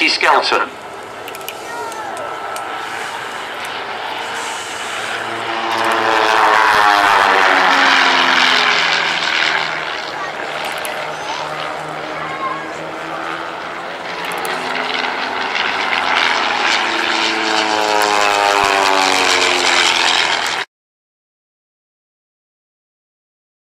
Exoskeleton.